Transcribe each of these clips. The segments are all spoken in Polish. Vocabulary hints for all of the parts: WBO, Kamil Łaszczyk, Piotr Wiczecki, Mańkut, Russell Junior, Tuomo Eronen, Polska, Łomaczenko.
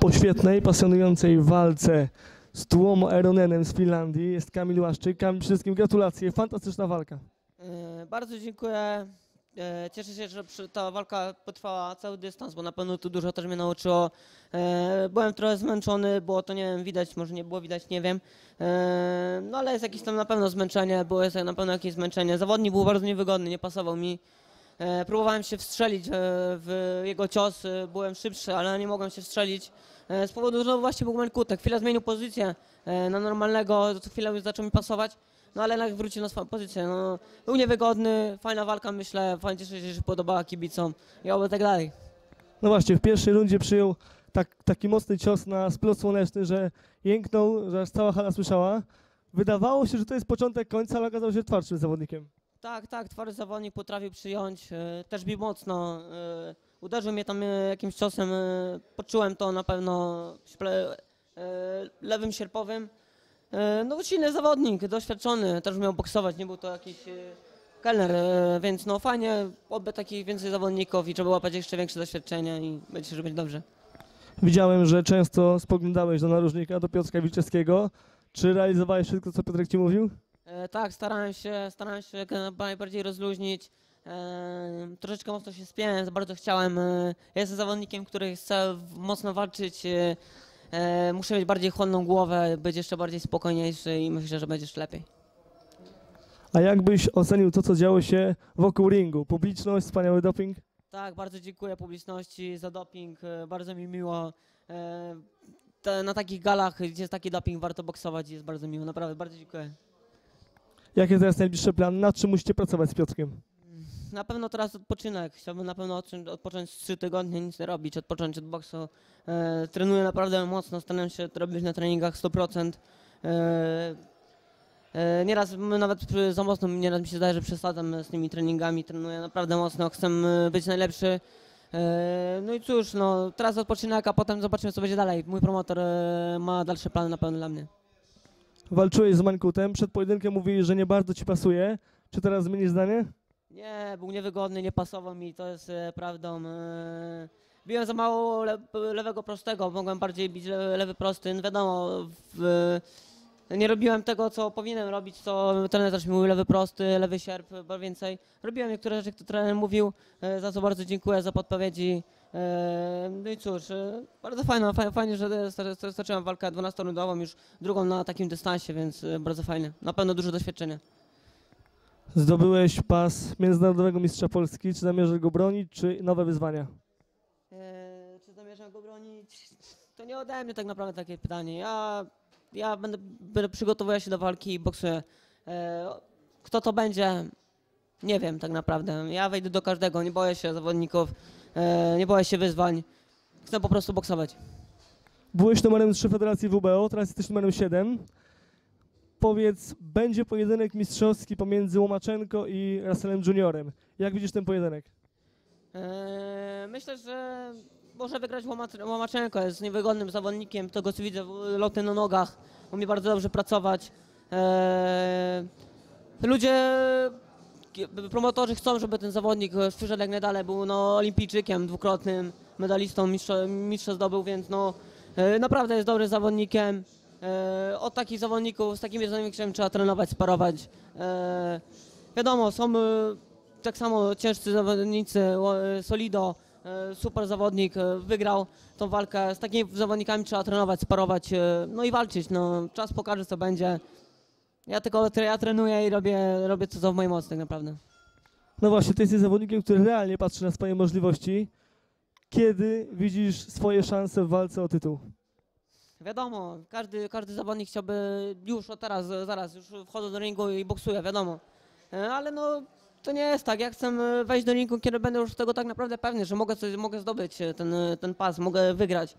Po świetnej, pasjonującej walce z Tuomo Eronenem z Finlandii jest Kamil Łaszczyk. Kamil, wszystkim gratulacje, fantastyczna walka. Bardzo dziękuję. Cieszę się, że ta walka potrwała cały dystans, bo na pewno tu dużo też mnie nauczyło. Byłem trochę zmęczony, było to, nie wiem, widać, może nie było widać, nie wiem. No ale jest jakieś tam na pewno zmęczenie, było jest na pewno jakieś zmęczenie. Zawodnik był bardzo niewygodny, nie pasował mi. Próbowałem się wstrzelić w jego cios, byłem szybszy, ale nie mogłem się wstrzelić. Z powodu, że właśnie był Mańkutek. Chwilę zmienił pozycję na normalnego, co chwilę już zaczął mi pasować. No ale jednak wrócił na swoją pozycję. No, był niewygodny, fajna walka, myślę, fajnie, cieszę się, że podobała kibicom i oby tak dalej. No właśnie, w pierwszej rundzie przyjął taki mocny cios na splot słoneczny, że jęknął, że aż cała hala słyszała. Wydawało się, że to jest początek końca, ale okazał się twardszym zawodnikiem. Tak, tak, twardy zawodnik potrafił przyjąć, też bił mocno. Uderzył mnie tam jakimś ciosem, poczułem to na pewno lewym sierpowym. No silny zawodnik, doświadczony, też umiał boksować, nie był to jakiś kelner, więc no fajnie, oby takich więcej zawodników i trzeba łapać jeszcze większe doświadczenia i myślę, że będzie dobrze. Widziałem, że często spoglądałeś do narożnika, do Piotra Wiczeckiego. Czy realizowałeś wszystko, co Piotrek ci mówił? Tak, starałem się jak najbardziej rozluźnić. Troszeczkę mocno się spiąłem, bardzo chciałem. Jestem zawodnikiem, który chce mocno walczyć. Muszę mieć bardziej chłodną głowę, być jeszcze bardziej spokojniejszy i myślę, że będziesz lepiej. A jak byś ocenił to, co działo się wokół ringu? Publiczność, wspaniały doping? Tak, bardzo dziękuję publiczności za doping, bardzo mi miło. Na takich galach, gdzie jest taki doping, warto boksować i jest bardzo miło, naprawdę, bardzo dziękuję. Jaki jest teraz najbliższy plan? Nad czym musicie pracować z Piotrkiem? Na pewno teraz odpoczynek. Chciałbym na pewno odpocząć 3 tygodnie, nic nie robić, odpocząć od boksu. Trenuję naprawdę mocno, staram się robić na treningach 100%. Nieraz nawet za mocno, nieraz mi się zdaje, że przesadzam z tymi treningami. Trenuję naprawdę mocno, chcę być najlepszy. No i cóż, no, teraz odpoczynek, a potem zobaczymy, co będzie dalej. Mój promotor ma dalsze plany na pewno dla mnie. Walczyłeś z Mańkutem, przed pojedynkiem mówili, że nie bardzo ci pasuje. Czy teraz zmienisz zdanie? Nie, był niewygodny, nie pasował mi, to jest prawdą. Biłem za mało lewego prostego, mogłem bardziej bić lewy prosty. No wiadomo, nie robiłem tego, co powinienem robić, co trener też mi mówił, lewy prosty, lewy sierp, więcej. Robiłem niektóre rzeczy, które trener mówił, za co bardzo dziękuję, za podpowiedzi. No i cóż, bardzo fajnie, że stoczyłem walkę 12-rundową, już drugą na takim dystansie, więc bardzo fajnie. Na pewno dużo doświadczenia. Zdobyłeś pas międzynarodowego mistrza Polski. Czy zamierzasz go bronić, czy nowe wyzwania? Czy zamierzam go bronić? To nie ode mnie tak naprawdę takie pytanie. Ja będę przygotowuję się do walki i boksuję. Kto to będzie? Nie wiem tak naprawdę. Ja wejdę do każdego, nie boję się zawodników, nie boję się wyzwań. Chcę po prostu boksować. Byłeś numerem 3 Federacji WBO, teraz jesteś numerem 7. Powiedz, będzie pojedynek mistrzowski pomiędzy Łomaczenko i Russellem Juniorem. Jak widzisz ten pojedynek? Myślę, że może wygrać Łomaczenko. Jest niewygodnym zawodnikiem, tego co widzę, loty na nogach. Umie bardzo dobrze pracować. Ludzie, promotorzy chcą, żeby ten zawodnik przyszedł jak najdalej. Był no, olimpijczykiem dwukrotnym, medalistą, mistrza zdobył, więc no, naprawdę jest dobrym zawodnikiem. Od takich zawodników, z takimi zawodnikami trzeba trenować, sparować. Wiadomo, są tak samo ciężcy zawodnicy, Solido, super zawodnik, wygrał tą walkę. Z takimi zawodnikami trzeba trenować, sparować, no i walczyć. No, czas pokaże, co będzie. Ja tylko trenuję i robię co w mojej mocy tak naprawdę. No właśnie, ty jesteś zawodnikiem, który realnie patrzy na swoje możliwości. Kiedy widzisz swoje szanse w walce o tytuł? Wiadomo, każdy zawodnik chciałby już od teraz, zaraz, już wchodzę do ringu i boksuję, wiadomo. Ale no, to nie jest tak, ja chcę wejść do ringu, kiedy będę już tego tak naprawdę pewny, że mogę zdobyć ten pas, mogę wygrać.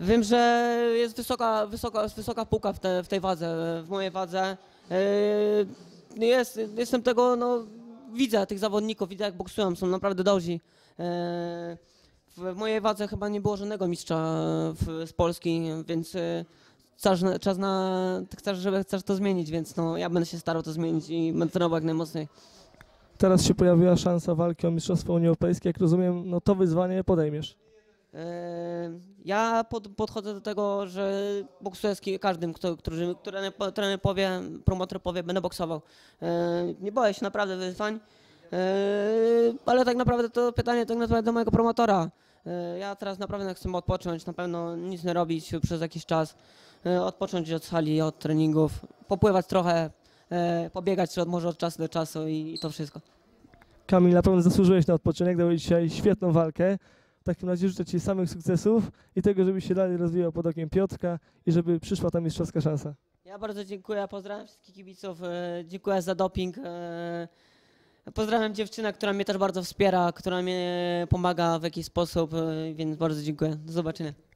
Wiem, że jest wysoka półka w tej wadze, w mojej wadze. Jestem tego, no, widzę tych zawodników, widzę jak boksują, są naprawdę dobrzy. W mojej wadze chyba nie było żadnego mistrza z Polski, więc chcesz to zmienić, więc no, ja będę się starał to zmienić i będę trenował jak najmocniej. Teraz się pojawiła szansa walki o Mistrzostwo Unii Europejskiej. Jak rozumiem, no to wyzwanie podejmiesz. Ja podchodzę do tego, że boksuję z każdym, trener powie, promotor powie, będę boksował. Nie boję się naprawdę wyzwań, ale tak naprawdę to pytanie tak naprawdę do mojego promotora. Ja teraz naprawdę chcę odpocząć, na pewno nic nie robić przez jakiś czas, odpocząć od sali, od treningów, popływać trochę, pobiegać może od czasu do czasu i to wszystko. Kamil, na pewno zasłużyłeś na odpoczynek, dałeś dzisiaj świetną walkę. W takim razie życzę Ci samych sukcesów i tego, żebyś się dalej rozwijał pod okiem Piotrka i żeby przyszła ta mistrzowska szansa. Ja bardzo dziękuję, pozdrawiam wszystkich kibiców, dziękuję za doping. Pozdrawiam dziewczynę, która mnie też bardzo wspiera, która mnie pomaga w jakiś sposób, więc bardzo dziękuję. Do zobaczenia.